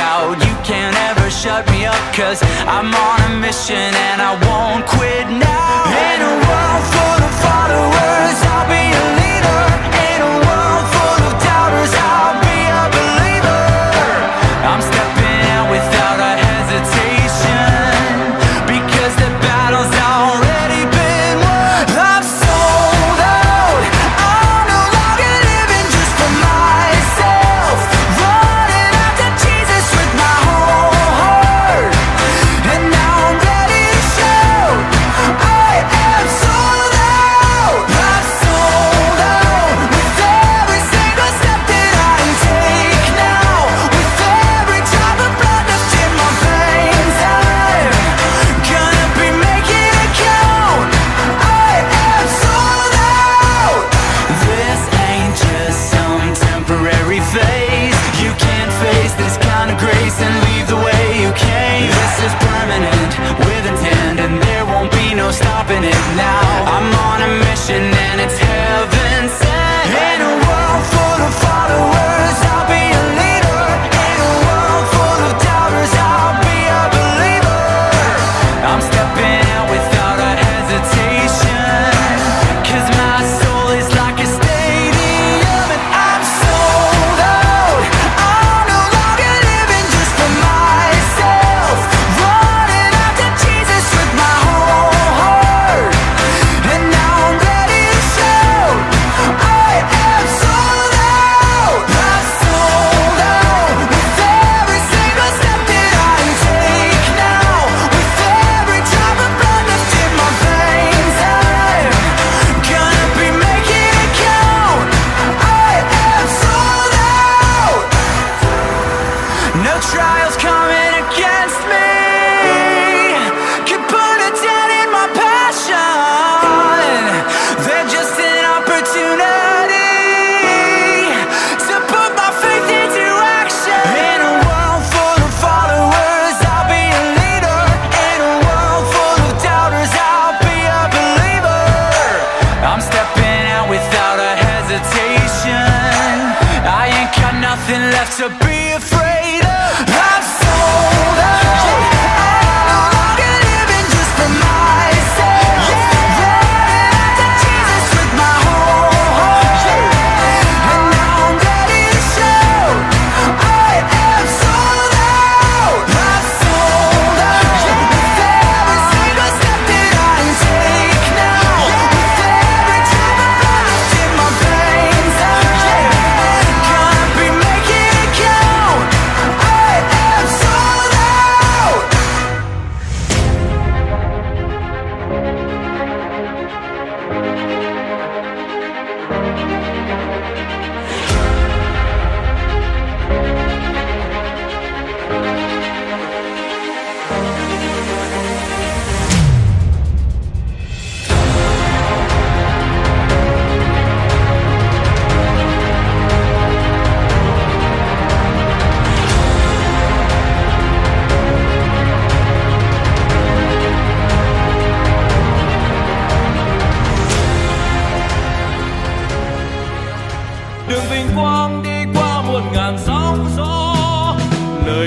out. You can't ever shut me up, 'cause I'm on a mission and I won't quit now. In a world full of followers, I'll be a leader. In a world full of doubters, I'll be a believer. I'm stepping out without a hesitation, because the battle's already been won. I'm sold out, I'm no longer living just for myself. Running after Jesus with my whole heart, and now I'm ready to shout. I am sold out, I'm sold out. With every single step that I take now, with every drop of blood left in my veins, I'm gonna be making it count. I am sold out. This ain't just some temporary phase. You can't face this kind of grace and leave the way you came. This is permanent, with intent, and there won't be no stopping it now. I'm on a mission and it's heaven sent. In a world full of followers, I'll be a leader. In a world full of doubters, I'll be a believer. I'm stepping out without a hesitation, 'cause my soul is like a stadium, and I'm sold out. I'm no longer living just for myself. Running after Jesus with my whole heart, and now I'm ready to shout. I am sold out. I'm sold out. With every single step that I take now, with every drop of blood left in my veins, I'm gonna be making it count. I am sold out. No trials coming against me can put a dent in my passion. They're just an opportunity to put my faith into action. In a world full of followers, I'll be a leader. In a world full of doubters, I'll be a believer. I'm stepping out without a hesitation. I ain't got nothing left to be afraid of. I'm sold out. I'm no longer living just for myself. Running after Jesus with my whole heart, and now I'm ready to shout. I am sold out. I'm sold out. With every single step that I take now, with every drop of blood left in my veins, I'm gonna be making it count. I am sold out. Đường vinh quang đi qua 1000 sóng gió, lời